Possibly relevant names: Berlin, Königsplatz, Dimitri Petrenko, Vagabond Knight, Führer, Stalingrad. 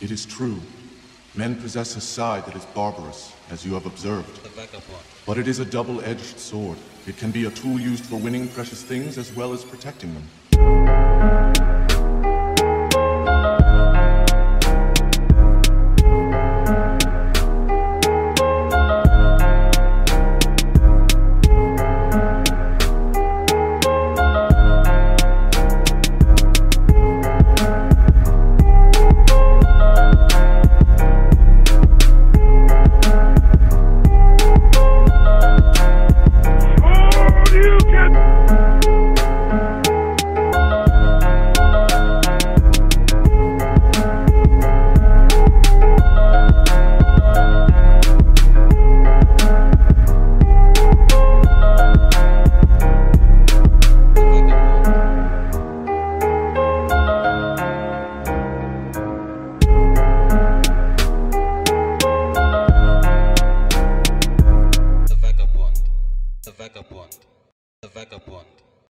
It is true. Men possess a side that is barbarous, as you have observed. But it is a double-edged sword. It can be a tool used for winning precious things as well as protecting them. The Vagabond.